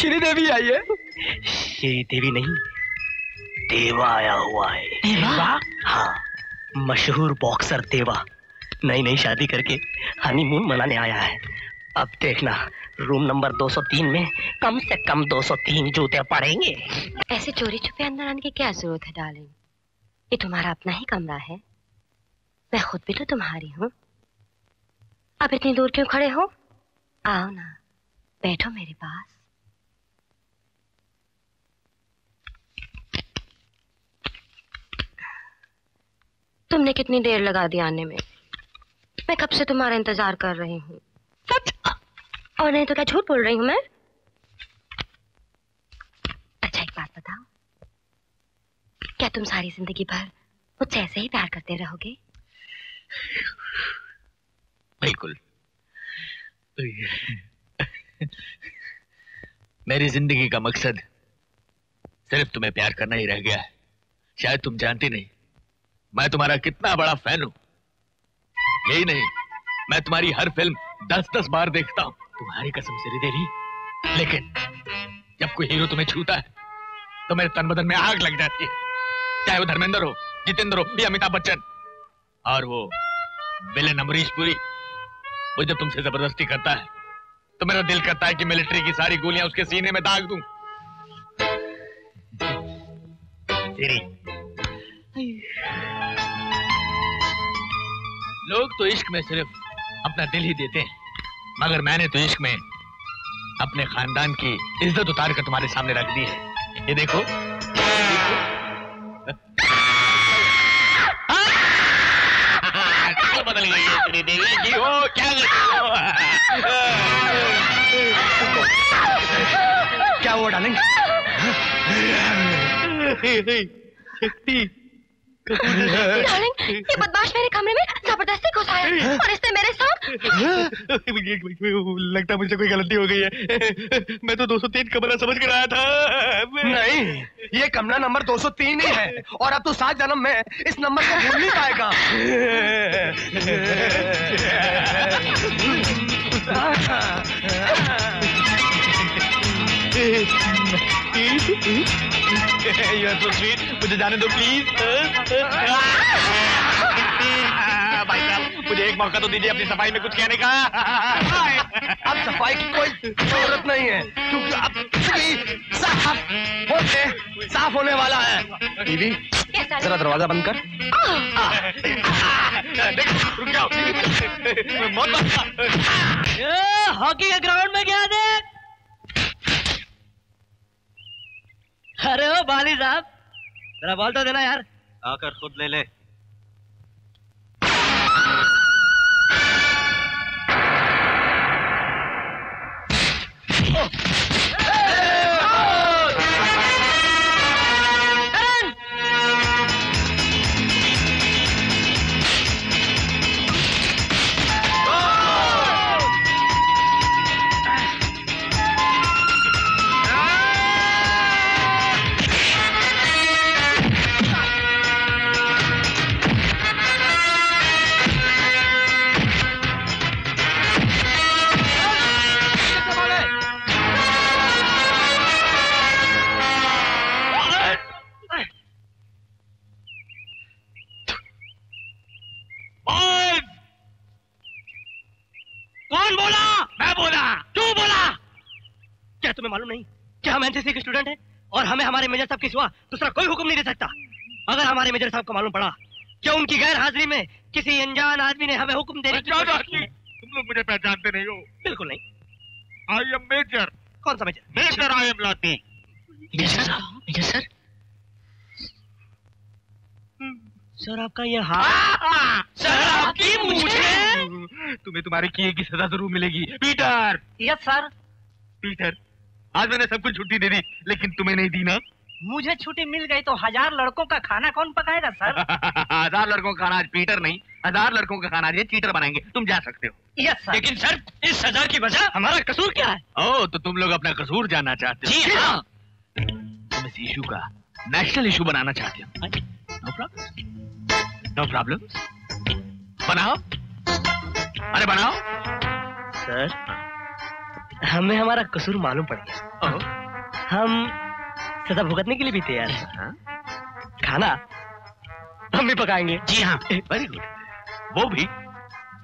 श्रीदेवी आई है। श्रीदेवी नहीं, देवा आया हुआ है। देवा? हाँ, मशहूर बॉक्सर देवा नई नई शादी करके हनीमून मनाने आया है। अब देखना रूम नंबर 203 में कम से कम 203 जूते पड़ेंगे। ऐसे चोरी छुपे अंदर आने की क्या जरूरत है डार्लिंग? ये तुम्हारा अपना ही कमरा है, मैं खुद भी तो तुम्हारी हूँ। आप इतनी दूर क्यों खड़े हो? आओ ना, बैठो मेरे पास। तुमने कितनी देर लगा दी आने में, मैं कब से तुम्हारा इंतजार कर रही हूँ। और नहीं तो क्या झूठ बोल रही हूँ मैं? अच्छा एक बात बताओ, क्या तुम सारी जिंदगी भर मुझसे ऐसे ही प्यार करते रहोगे? बिल्कुल, मेरी जिंदगी का मकसद सिर्फ तुम्हें प्यार करना ही रह गया है। शायद तुम जानती नहीं मैं तुम्हारा कितना बड़ा फैन हूँ। यही नहीं, मैं तुम्हारी हर फिल्म 10-10 बार देखता हूँ। तुम्हारी कसम श्रीदेवी, लेकिन जब कोई हीरो तुम्हें छूता है तो मेरे तन बदन में आग लग जाती है, चाहे वो धर्मेंद्र हो, जितेंद्र हो या अमिताभ बच्चन। और वो विलेन अमरीश पूरी, वो जब तुमसे जबरदस्ती करता है तो मेरा दिल करता है कि मिलिट्री की सारी गोलियां उसके सीने में दाग दूं। लोग तो इश्क में सिर्फ अपना दिल ही देते हैं, मगर मैंने तो इश्क में अपने खानदान की इज्जत उतार कर तुम्हारे सामने रख दी है। ये देखो, बदल गई है श्रीदेवी जी। हो क्या क्या हुआ डार्लिंग? शक्ति डार्लिंग, ये बदमाश मेरे कमरे में जबरदस्ती घुसा है और इसने मेरे साथ। लगता है मुझसे कोई गलती हो गई है, मैं तो 203 कमरा समझ कर आया था। नहीं, ये कमरा नंबर 203 ही है और अब तो 7 जन्म में इस नंबर को भूल नहीं पाएगा। You're so sweet. मुझे जाने दो प्लीज। भाई साहब, मुझे एक मौका तो दीजिए अपनी सफाई में कुछ कहने का। अब सफाई की कोई जरूरत नहीं है क्योंकि अब साफ होने वाला है। दीदी जरा दरवाजा बंद कर। हॉकी के ग्राउंड में गया थे। अरे ओ बाली साहब, जरा बॉल तो देना यार। आकर खुद ले ले। तुम्हें मालूम नहीं कि हम एनसीसी के स्टूडेंट हैं और हमें हमारे मेजर साहब के सिवा दूसरा कोई हुक्म नहीं दे सकता। अगर हमारे मेजर साहब को मालूम पड़ा कि उनकी गैर हाजिरी में किसी अनजान आदमी ने हमें हुक्म देने की कोशिश की। तुम लोग मुझे पहचानते नहीं हो? बिल्कुल नहीं। I am major. कौन सा मेजर? मेजर आई एम लाठी। मेजर सर, सर आपका ये हाथ, सर आपकी मुझे। तुम्हें तुम्हारे किए की सजा जरूर मिलेगी पीटर। Yes sir. पीटर, आज मैंने सबको छुट्टी दे दी, लेकिन तुम्हें नहीं दी ना। मुझे छुट्टी मिल गई तो 1000 लड़कों का खाना कौन पकाएगा सर? 1000 लड़कों का खाना आज पीटर नहीं, 1000 लड़कों का खाना ये चीटर बनाएंगे। तुम जा सकते हो। Yes sir. लेकिन सर इस सजा की वजह हमारा कसूर क्या है? ओ तो तुम लोग अपना कसूर जानना चाहते हो? जी हाँ। तुम इस इशू का नेशनल इशू बनाना चाहते हो? नो प्रॉब्लम, बनाओ। अरे बनाओ। सर हमें हमारा कसूर मालूम पड़ गया। हम सजा भुगतने के लिए भी तैयार हैं। हाँ? खाना हम भी पकाएंगे। जी हाँ, वेरी गुड। वो भी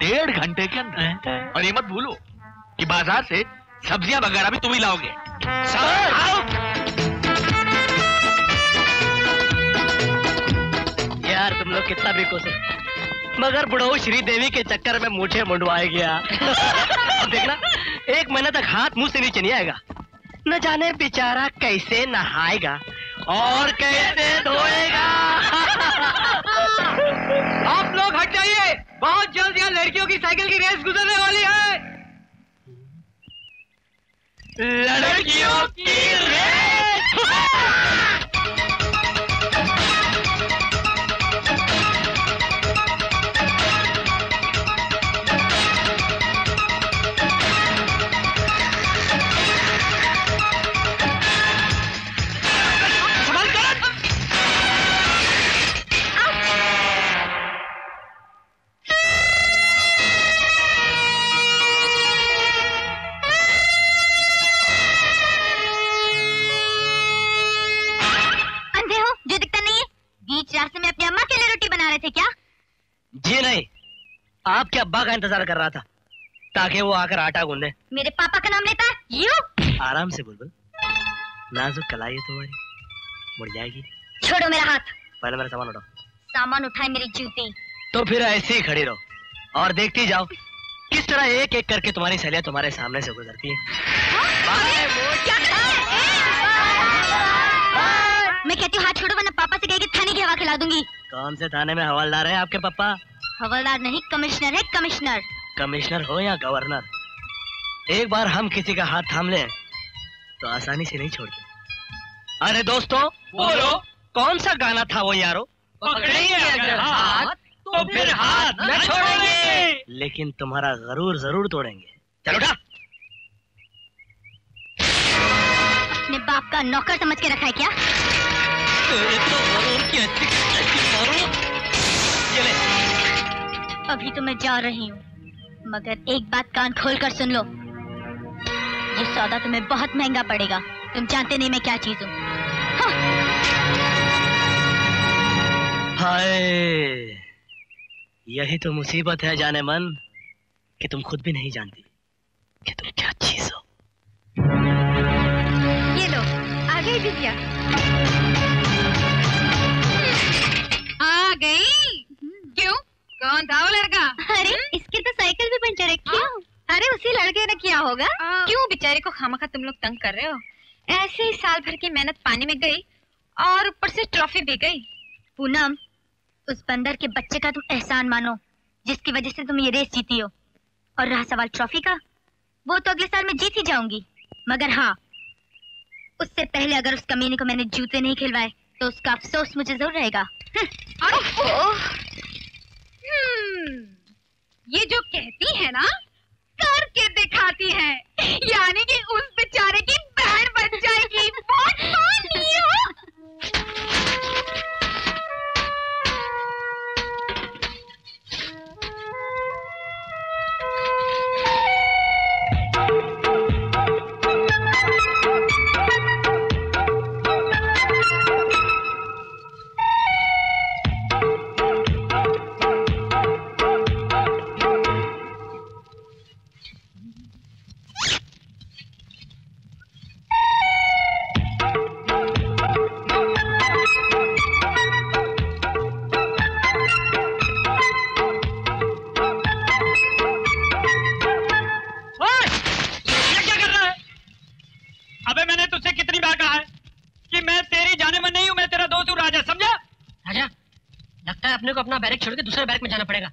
1.5 घंटे के अंदर। और ये मत भूलो कि बाजार से सब्जियां वगैरह भी तुम ही लाओगे। सर आओ। यार तुम लोग कितना भी कोशिश मगर बुढ़ऊ श्रीदेवी के चक्कर में मुझे मुंडवाया गया। देखना 1 महीना तक हाथ मुंह से नीचे नहीं आएगा। न जाने बेचारा कैसे नहाएगा और कैसे धोएगा। आप लोग हट जाइए, बहुत जल्द यहाँ लड़कियों की साइकिल की रेस गुजरने वाली है। लड़कियों की रेस। रास्ते में अपनी अम्मा के लिए रोटी बना रहे थे क्या? जी नहीं, आपके अब्बा का इंतजार कर रहा था ताकि वो आकर आटा गूंदे। मेरे पापा का नाम लेता है यू। आराम से बुलबुल, नाजुक कलाई है तुम्हारी, मुड़ जाएगी। छोड़ो मेरा हाथ। पहले मेरा सामान उठाओ। सामान उठाए मेरी जूती। तो फिर ऐसे ही खड़ी रहो और देखती जाओ किस तरह एक एक करके तुम्हारी सहेलियां तुम्हारे सामने से गुजरती है। मैं कहती हूँ हाथ छोड़ो वरना पापा से कहेगी थाने की हवा खिला दूंगी। कौन से थाने में हवलदार है आपके पापा? हवलदार नहीं, कमिश्नर है। कमिश्नर, कमिश्नर हो या गवर्नर, एक बार हम किसी का हाथ थाम ले तो आसानी से नहीं छोड़ते। अरे दोस्तों बोलो कौन सा गाना था वो यारो? पकड़ेंगे अगर हाथ तो फिर हाथ न छोड़ेंगे, लेकिन तुम्हारा गरूर जरूर तोड़ेंगे। चलो उठा। अपने बाप का नौकर समझ के रखा है क्या? अभी तो मैं जा रही हूँ, मगर एक बात कान खोल कर सुन लो, ये सौदा तुम्हें बहुत महंगा पड़ेगा। तुम जानते नहीं मैं क्या चीज हूँ। हाय, यही तो मुसीबत है जाने मन कि तुम खुद भी नहीं जानती कि तुम क्या चीज हो। ये लो, आ गई दिव्या। आ गई। क्यों, कौन था वो लड़का? अरे इसकी तो साइकिल भी पंचर है। क्यों? अरे उसी लड़के ने किया होगा। क्यों बेचारे को खामखा तुम लोग तंग कर रहे हो? ऐसे ही साल भर की मेहनत पानी में गई और ऊपर से ट्रॉफी भी गई। पूनम, उस बंदर के बच्चे का तुम एहसान मानो जिसकी वजह से तुम ये रेस जीती हो। और रहा सवाल ट्रॉफी का, वो तो अगले साल में जीत ही जाऊंगी। मगर हाँ, उससे पहले अगर उस कमीने को मैंने जूते नहीं खिलवाए तो उसका अफसोस मुझे जरूर रहेगा। ये जो कहती है ना, करके दिखाती है, यानी कि उस बेचारे की बहन बन जाएगी। छोड़ के दूसरे बैरक में जाना पड़ेगा।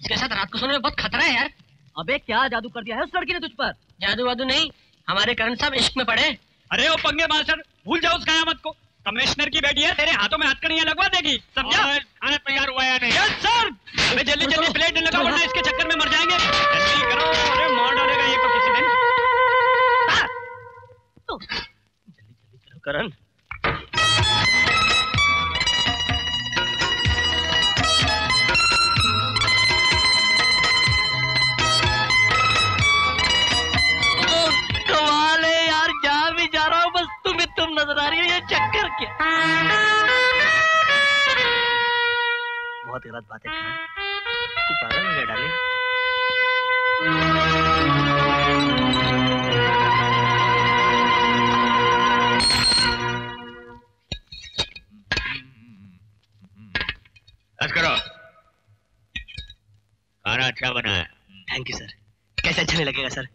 इसके साथ रात को सोने में बहुत खतरा है यार। अबे क्या जादू कर दिया है उस लड़की ने तुझ पर? जादू वादू नहीं, हमारे करण साहब इश्क में पड़े। अरे वो पंगे मास्टर, भूल जाओ उस कयामत को। कमिश्नर की बेटी है, तेरे हाथों में हथकड़ियां लगवा देगी, समझा? खाना तैयार हुआ या नहीं? Yes sir. मैं जल्दी जल्दी प्लेट लगा, वरना इसके चक्कर में मर जाएंगे। जल्दी करो, अरे मार डालेगा ये तो किसी दिन। जल्दी जल्दी करो करण। तुम नजर आ रही हो, ये चक्कर क्या? बहुत गलत बातें की, तू पागल हो गया डाले। बस करो, खाना अच्छा बना है। Thank you sir. कैसे अच्छा नहीं लगेगा सर?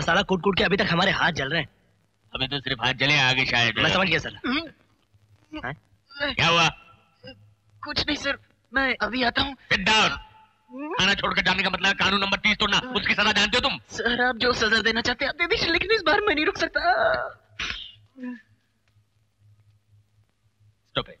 मसाला कूट कूट के अभी तक हमारे हाथ जल रहे हैं। अभी तो सिर्फ हाथ जले, आगे शायद। मैं समझ गया सर। क्या हुआ? कुछ नहीं सर, मैं अभी आता हूँ। खाना छोड़कर जाने का मतलब कानून नंबर 30 तोड़ना, उसकी सजा जानते हो तुम? सर आप जो सजा देना चाहते हैं आप दे दीजिए, लेकिन इस बार मैं नहीं रुक सकता। Stop it.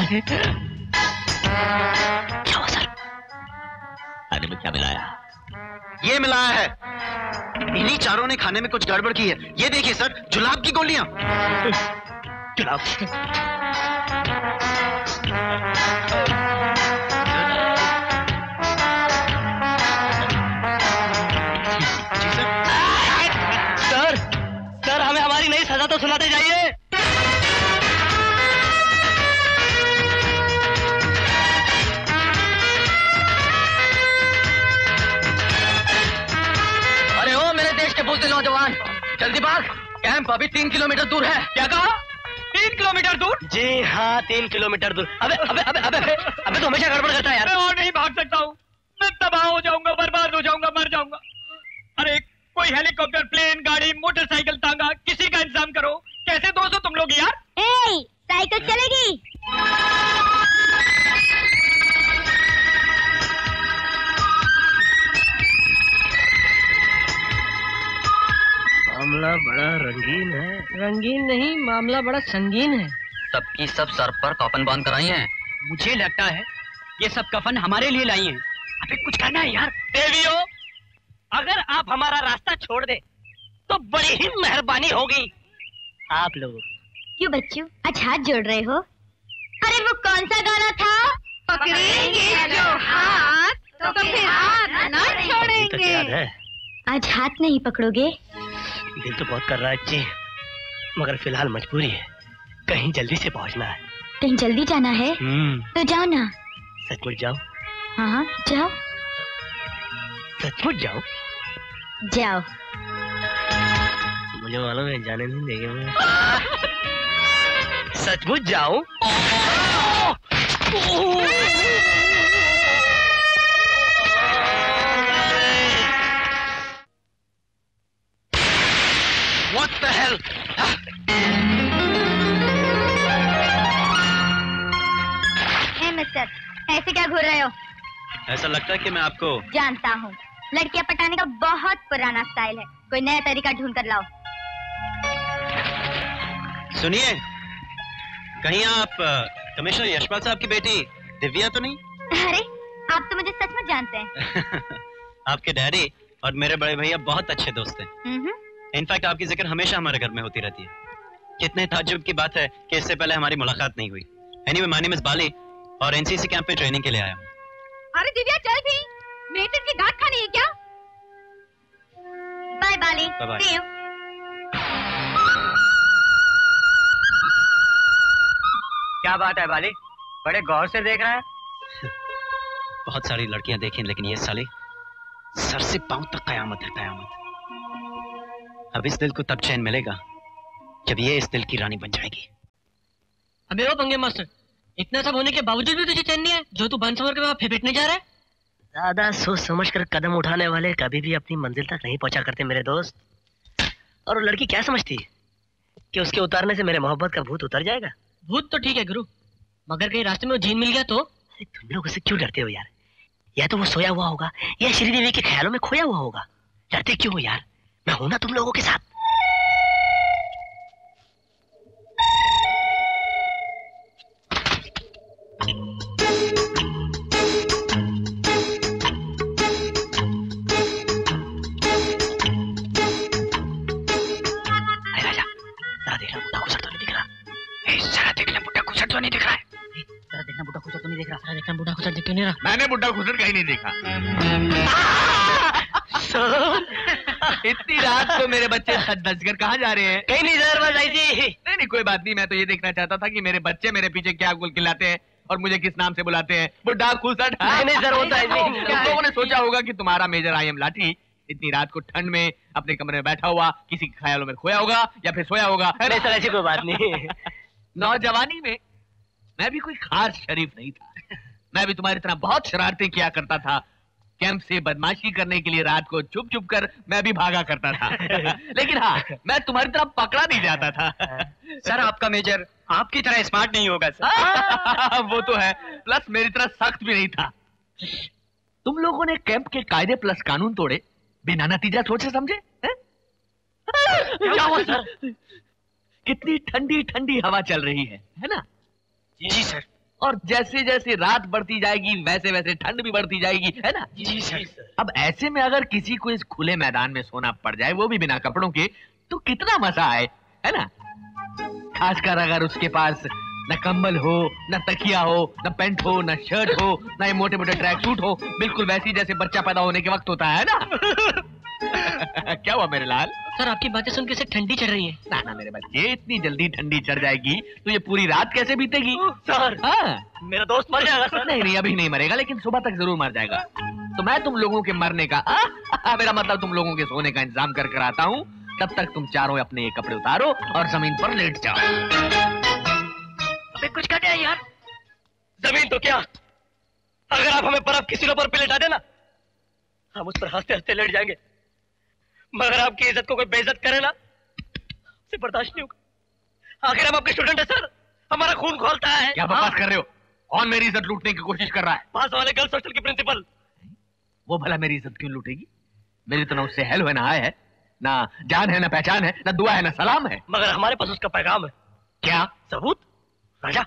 क्या हुआ सर? खाने में क्या मिलाया? ये मिलाया है। इन्हीं चारों ने खाने में कुछ गड़बड़ की है। ये देखिए सर, जुलाब की गोलियां। जुलाब? सर सर हमें हमारी नई सजा तो सुनाते जाइए। नौजवान जल्दी भाग, कैंप अभी 3 किलोमीटर दूर है। क्या कहा? 3 किलोमीटर दूर? जी हाँ, 3 किलोमीटर दूर। अबे अबे अबे अबे अबे, अबे तो हमेशा गड़बड़ करता है यार। मैं और नहीं भाग सकता हूँ, मैं तबाह हो जाऊंगा, बर्बाद हो जाऊंगा, मर जाऊंगा। अरे कोई हेलीकॉप्टर, प्लेन, गाड़ी, मोटरसाइकिल, तांगा, किसी का इंतजाम करो। कैसे दोस्त हो तुम लोग यार? ए, साइकिल चलेगी। मामला बड़ा रंगीन है। रंगीन नहीं, मामला बड़ा संगीन है। सबकी सब सर पर कफन बांध कर आई हैं। मुझे लगता है ये सब कफन हमारे लिए लाई हैं। अबे कुछ कहना है यार। देवियों, अगर आप हमारा रास्ता छोड़ दे तो बड़ी ही मेहरबानी होगी। आप लोग क्यों बच्चों आज हाथ जोड़ रहे हो? अरे वो कौन सा गाना था? पकड़ेंगे जो हाथ तो फिर हाथ ना छोड़ेंगे। आज हाथ नहीं पकड़ोगे? दिल तो बहुत कर रहा है जी, मगर फिलहाल मजबूरी है। कहीं जल्दी से पहुंचना है। कहीं जल्दी जाना है तो जाओ ना। सचमुच जाओ? हाँ जाओ। सचमुच जाओ? जाओ। मुझे मालूम है जाने नहीं देंगे। सचमुच जाओ? What the hell? Hey, mister, ऐसे क्या घूर रहे हो? ऐसा लगता है कि मैं आपको जानता हूँ। लड़कियाँ पटाने का बहुत पुराना स्टाइल है, कोई नया तरीका ढूंढ कर लाओ। सुनिए, कहीं आप कमिश्नर यशपाल साहब की बेटी दिव्या तो नहीं? अरे आप तो मुझे सच में जानते हैं। आपके डैडी और मेरे बड़े भैया बहुत अच्छे दोस्त हैं। इनफैक्ट आपकी जिक्र हमेशा हमारे घर में होती रहती है। कितने ताज्जुब की बात है कि इससे पहले हमारी मुलाकात नहीं हुई। Anyway, my name is Bali और एनसीसी कैंप पे ट्रेनिंग के लिए आया हूँ। अरे दिव्या चल भी, मेजर की डांट खानी है क्या? बाय बाली। See you. क्या बात है बाली, बड़े गौर से देख रहा है। बहुत सारी लड़कियां देखी लेकिन ये साले सर से पांव तक कयामत है कयामत। अब इस दिल को तब चैन मिलेगा जब ये इस दिल की रानी बन जाएगी। अबे ओ पंगे मास्टर, इतना सब होने के बावजूद भी तुझे चैन नहीं है जो तू बंसवर के वहां फेंकने जा रहा है। ज्यादा सोच समझ कर कदम उठाने वाले कभी भी अपनी मंजिल तक नहीं पहुंचा करते मेरे दोस्त। और वो लड़की क्या समझती है कि उसके उतारने से मेरे मोहब्बत का भूत उतर जाएगा? भूत तो ठीक है गुरु, मगर कहीं रास्ते में वो जीन मिल गया तो? अरे तुम लोग उससे क्यों डरते हो यार? या तो वो सोया हुआ होगा या श्रीदेवी के ख्यालों में खोया हुआ होगा। डरते क्यों हो यार, मैं हूं ना तुम लोगों के साथ। मैंने बुड्ढा घुसर कहीं नहीं देखा। इतनी रात को मेरे बच्चे धजकर कहाँ जा रहे हैं? कहीं नहीं सर, बस ऐसे ही। नहीं नहीं कोई बात नहीं, मैं तो ये देखना चाहता था कि मेरे बच्चे मेरे पीछे क्या गुल खिलाते हैं और मुझे किस नाम से बुलाते हैं। बुड्ढा घुसर। नहीं सर होता है। तुम लोगों ने सोचा होगा कि तुम्हारा मेजर आई एम लाठी इतनी रात को ठंड में अपने कमरे में बैठा हुआ किसी के ख्यालों में खोया होगा या फिर सोया होगा। अरे सर ऐसी कोई बात नहीं। नौजवानी में मैं भी कोई खास शरीफ नहीं था, मैं भी तुम्हारी तरह बहुत शरारतें किया करता था। कैंप से बदमाशी करने के लिए रात को छुप छुप कर मैं भी भागा करता था। लेकिन हाँ, मैं तुम्हारी तरह पकड़ा नहीं जाता था। सर आपका मेजर आपकी तरह स्मार्ट नहीं होगा सर। वो तो है, प्लस मेरी तरह सख्त भी नहीं था। तुम लोगों ने कैंप के कायदे प्लस कानून तोड़े बिना नतीजा सोचे समझे। कितनी ठंडी ठंडी हवा चल रही है ना? जी सर। और जैसे जैसे रात बढ़ती जाएगी वैसे वैसे ठंड भी बढ़ती जाएगी, है ना? जी सर। अब ऐसे में अगर किसी को इस खुले मैदान में सोना पड़ जाए, वो भी बिना कपड़ों के, तो कितना मजा आए, है ना? खासकर अगर उसके पास न कंबल हो, न तकिया हो, न पेंट हो, न शर्ट हो, न ये मोटे मोटे ट्रैक सूट हो, बिल्कुल वैसी जैसे बच्चा पैदा होने के वक्त होता है ना। क्या हुआ मेरे लाल? सर आपकी बातें सुन के से ठंडी चढ़ रही है। ना ना मेरे बच्चे, इतनी जल्दी ठंडी चढ़ जाएगी तो ये पूरी रात कैसे बीतेगी? सर हाँ मेरा दोस्त मर जाएगा सर। नहीं नहीं अभी नहीं मरेगा, लेकिन सुबह तक जरूर मर जाएगा। तो मैं तुम लोगों के मरने का मेरा मतलब तुम लोगों के सोने का इंतजाम कर कर आता हूँ। तब तक तुम चारों अपने ये कपड़े उतारो और जमीन पर लेट जाओ। अबे कुछ कटे यार। जमीन तो क्या, अगर आप हमें बर्फ किसी पर लेटा देना हम उस पर हंसते हंसते लेट जाएंगे, मगर आपकी इज्जत को कोई बेइज्जत करे ना उसे बर्दाश्त नहीं होगा। आखिर हम आपके स्टूडेंट हैं सर, हमारा खून खोलता है। क्या बकवास कर रहे हो? कौन मेरी इज्जत लूटने की कोशिश कर रहा है? पास वाले गर्ल्स हॉस्टल की प्रिंसिपल। वो भला मेरी इज्जत क्यों लूटेगी? मेरी तरह उससे हेलो है ना हाय है, ना जान है, ना पहचान है, ना दुआ है, ना सलाम है। मगर हमारे पास उसका पैगाम है। क्या सबूत? राजा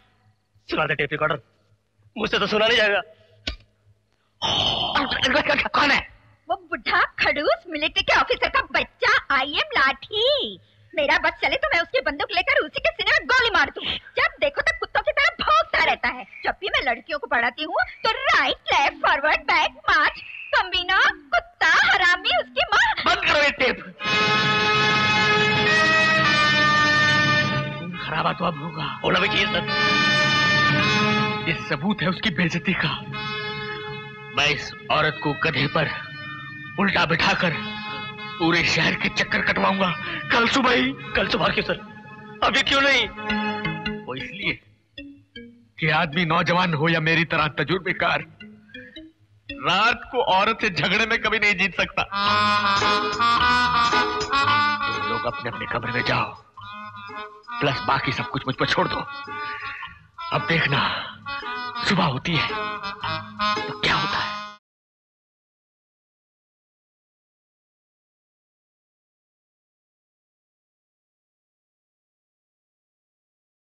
सुना दे टेप रिकॉर्डर। मुझसे तो सुना नहीं जाएगा। कौन है वो बुढ़ा खड़ूस मिलिट्री के ऑफिसर का बच्चा? आई एम लाठी। मेरा बस चले तो मैं उसके बंदूक लेकर उसी के सीने में गोली मार दूं। जब देखो तब कुत्तों की तरह भौंकता रहता है। जब भी मैं लड़कियों को पढ़ाती हूँ तो right left forward back march, कमीना कुत्ता हरामी उसकी माँ। बंद करो ये टेप। खराबा तो अब होगा। बोला भी ये सबूत है उसकी बेइज्जती का। मैं इस औरत को गधे पर उल्टा बिठाकर पूरे शहर के चक्कर कटवाऊंगा। कल सुबह क्यों सर? अभी क्यों नहीं? वो इसलिए कि आदमी नौजवान हो या मेरी तरह तजुर्बेकार रात को औरत से झगड़े में कभी नहीं जीत सकता। तुम लोग अपने अपने कमरे में जाओ, प्लस बाकी सब कुछ मुझ पर छोड़ दो। अब देखना सुबह होती है तो क्या होता है।